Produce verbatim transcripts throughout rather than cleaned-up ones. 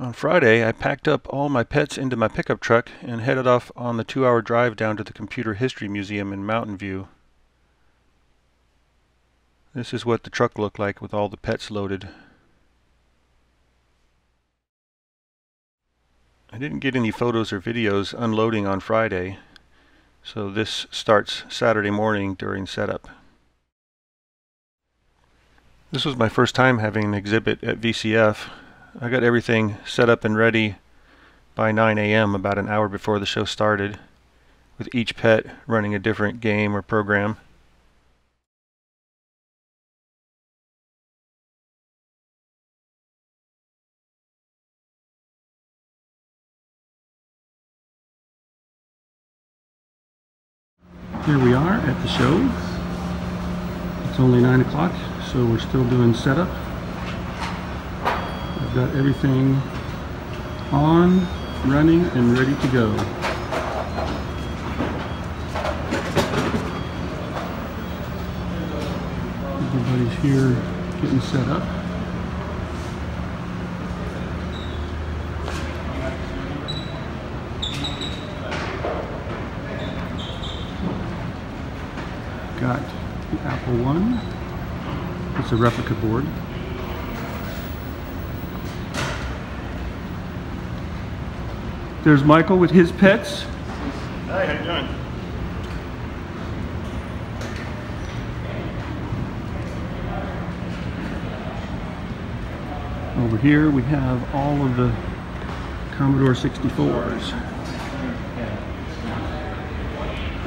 On Friday, I packed up all my pets into my pickup truck and headed off on the two-hour drive down to the Computer History Museum in Mountain View. This is what the truck looked like with all the pets loaded. I didn't get any photos or videos unloading on Friday, so this starts Saturday morning during setup. This was my first time having an exhibit at V C F. I got everything set up and ready by nine A M about an hour before the show started, with each pet running a different game or program. Here we are at the show. It's only nine o'clock, so we're still doing setup. I've got everything on, running, and ready to go. Everybody's here getting set up. Got the Apple One. It's a replica board. There's Michael with his pets. Hi, how you doing? Over here we have all of the Commodore sixty-fours.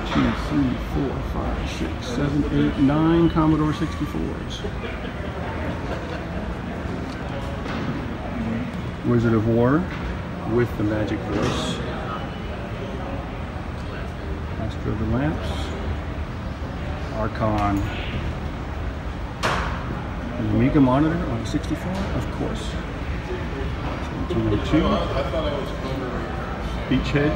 Two, three, four, five, six, seven, eight, nine Commodore sixty-fours. Wizard of War, with the magic voice. Master of the Lamps. Archon. An Amiga monitor on sixty-four, of course. seventeen oh two. Beachhead.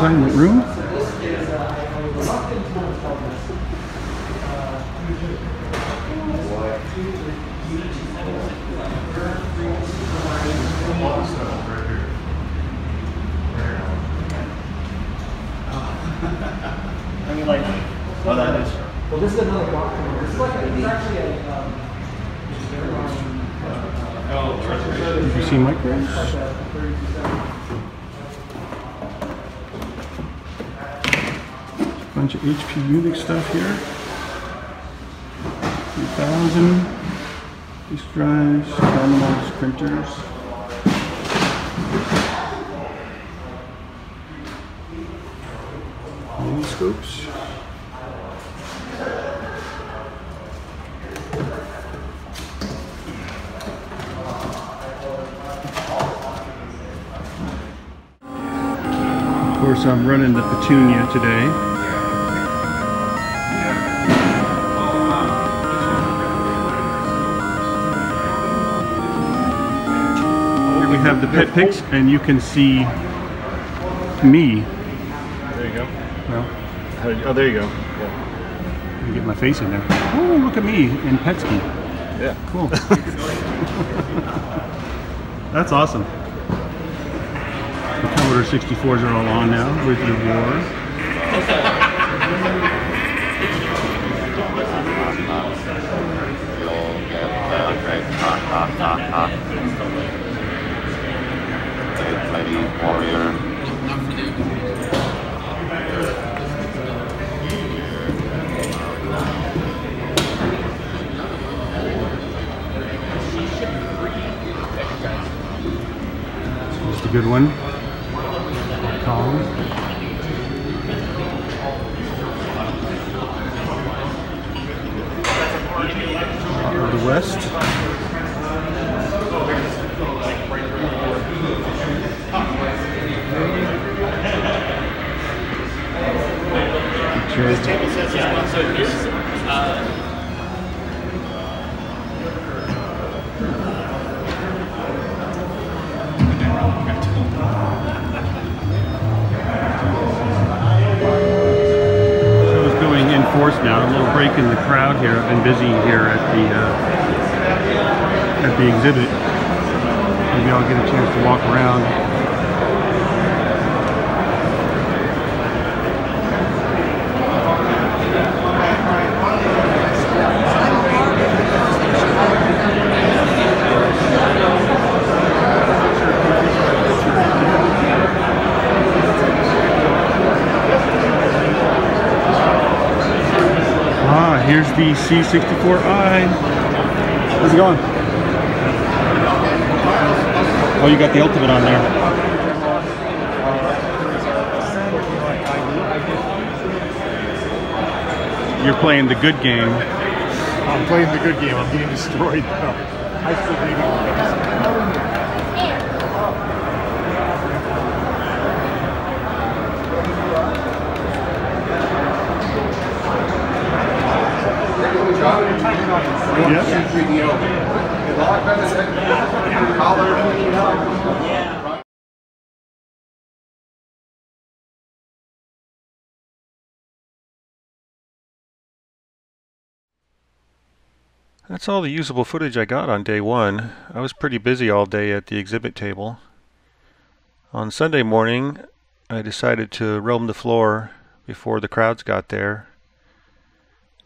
Silent room. I mean, like, well, that is. Well, this is another box. This is like a, it's actually a. Um, uh, Did you see Mike there? Bunch of H P Unix stuff here. three thousand disk drives, terminals, printers. Oscilloscopes. Of course, I'm running the Petunia today. Have the pet pics, and you can see me. There you go. No. Oh, there you go. Yeah. I can get my face in there. Oh, look at me in Petsky. Yeah. Cool. That's awesome. The Commodore sixty-fours are all on now. Wizard of War. All right, knock, knock, knock, knock. Dead, mighty warrior. Just a good one. Archon. The West. This table says yeah, so here's uh so it's going in force now, a little break in the crowd here and busy here at the uh at the exhibit. Maybe I'll get a chance to walk around. Ah, here's the C sixty-four i. How's it going? Oh, you got the ultimate on there. You're playing the good game. I'm playing the good game. I'm getting destroyed now. I still need it. Yeah. Yeah. That's all the usable footage I got on day one. I was pretty busy all day at the exhibit table. On Sunday morning, I decided to roam the floor before the crowds got there,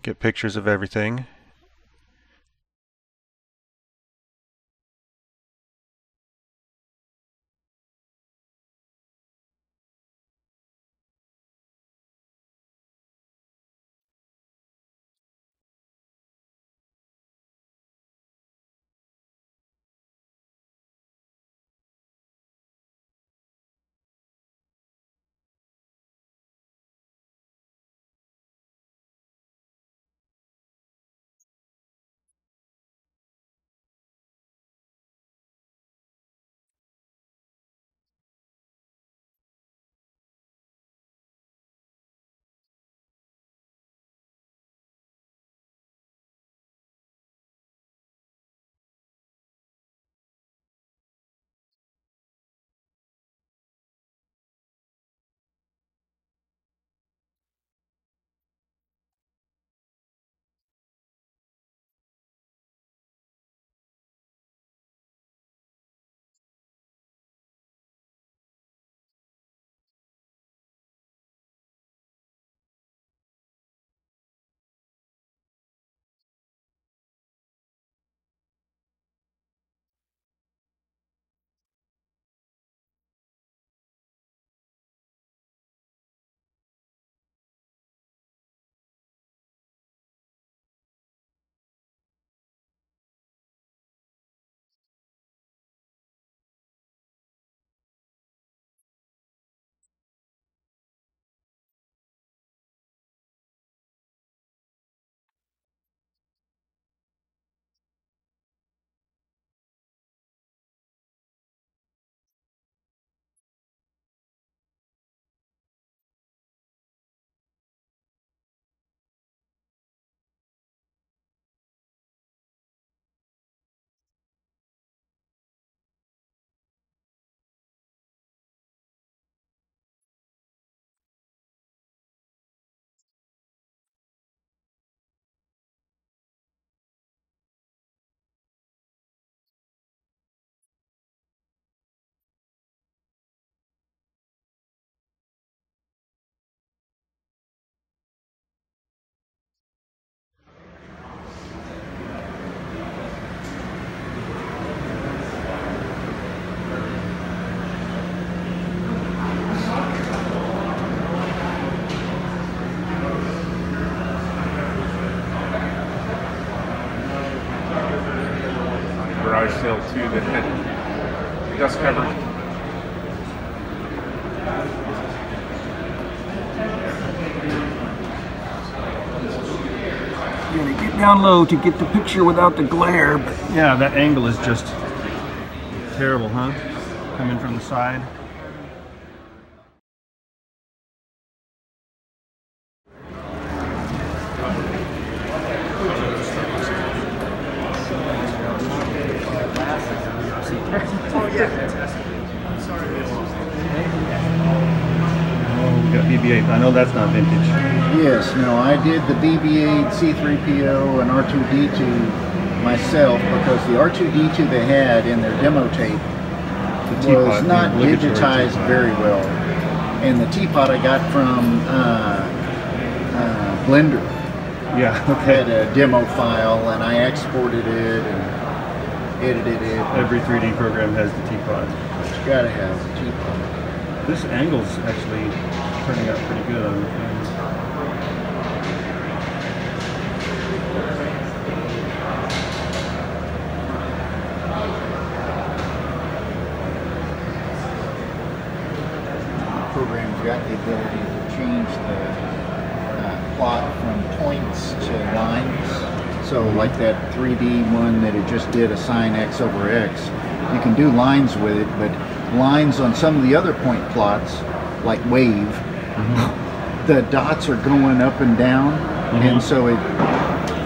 get pictures of everything. garage sale too that had dust covered. You gotta get down low to get the picture without the glare. But yeah, that angle is just terrible, huh? Coming from the side. B B eight. I know that's not vintage. Yes, no, I did the B B eight, C three P O, and R two D two myself because the R two D two they had in their demo tape was not digitized very well. And the teapot I got from uh, uh, Blender. Yeah, okay. I had a demo file and I exported it and edited it. Every three D program has the teapot. But you gotta have the teapot. This angle's actually turning out pretty good on the things. The program's got the ability to change the uh, plot from points to lines. So like that three D one that it just did, a sine X over X, you can do lines with it, but lines on some of the other point plots, like wave, mm-hmm. the dots are going up and down, mm-hmm. and so it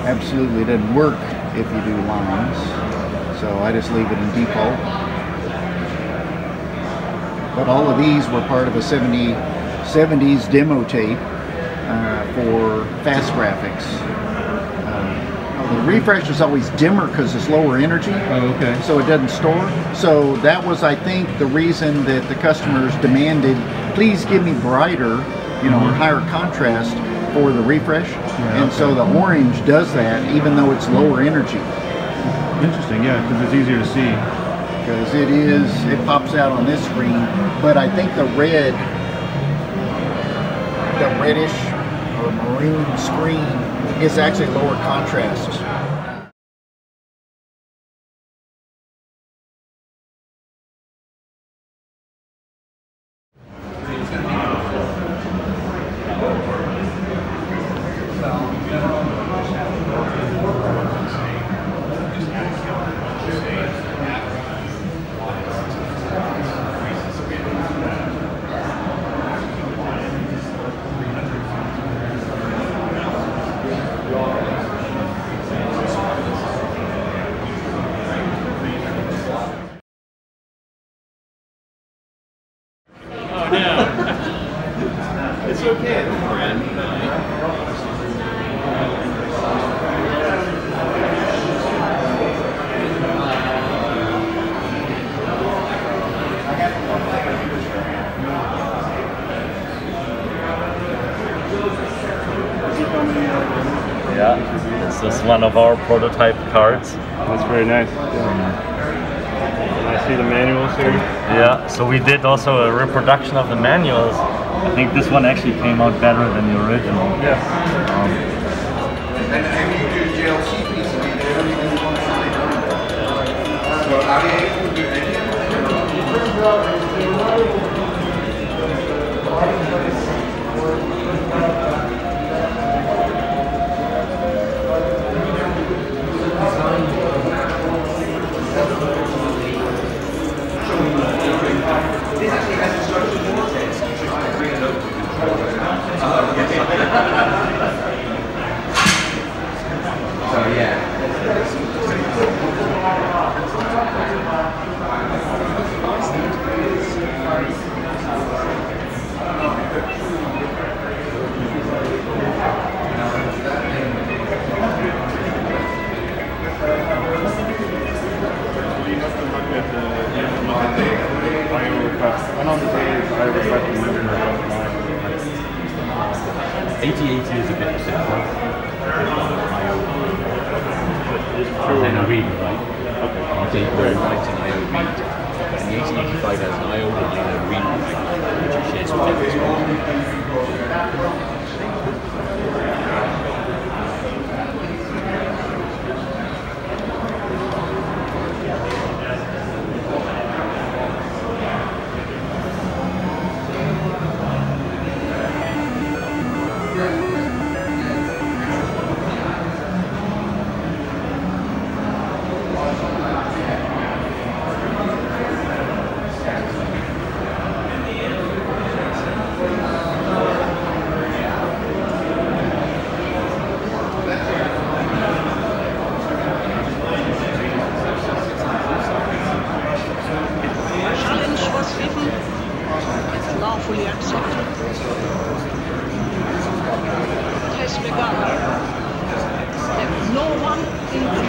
absolutely doesn't work if you do lines. So I just leave it in default. But all of these were part of a seventies demo tape uh, for Fast Graphics. Uh, the refresh is always dimmer because it's lower energy, oh, okay. so it doesn't store. So that was, I think, the reason that the customers demanded, please give me brighter, you know, mm-hmm. or higher contrast for the refresh. Yeah, and okay. so the orange does that, even though it's lower energy. Interesting, yeah, because it's easier to see. Because it is, it pops out on this screen, but I think the red, the reddish or maroon screen is actually lower contrast. One of our prototype cards. That's very nice. Yeah. And I see the manuals here. Yeah, so we did also a reproduction of the manuals. I think this one actually came out better than the original. Yeah. Um, and you do J L C pieces, you do everything you want to say. So are you able to do anything? This actually has instruction for text, which is to bring it over to control. So yeah. I don't think I would like to live in the house. eighty eighty is a bit simpler. Than I O read, right? Okay. eighty eighty writes an I O read. And the eighty eighty-five has an I O and an I O read, which it shares with everyone. fully unsolved. It has begun. There is no one in the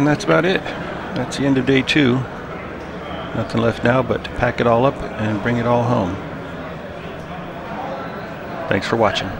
And that's about it. That's the end of day two. Nothing left now but to pack it all up and bring it all home. Thanks for watching.